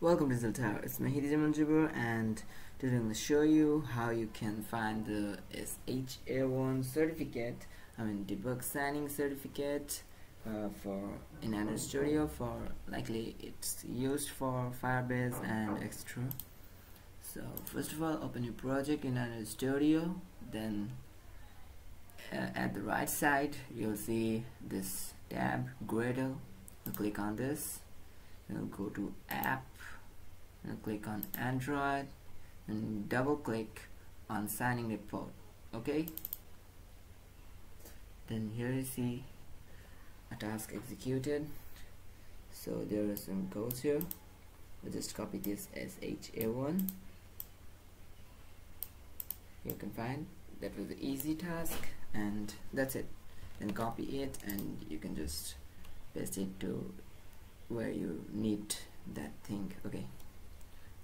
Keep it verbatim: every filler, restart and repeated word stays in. Welcome to ZealTyro. It's Mahidi Jamanjibur, and today I'm going to show you how you can find the S H A one certificate, I mean debug signing certificate uh, for in Android Studio. For likely it's used for Firebase and extra. So first of all, open your project in Android Studio. Then uh, at the right side you'll see this tab Gradle. You'll click on this. You'll go to app and click on Android and double click on signing report. Okay, then here you see a task executed. So there are some codes here. We'll just copy this S H A one. You can find that was the easy task, and that's it. Then copy it and you can just paste it to where you need that thing. Okay,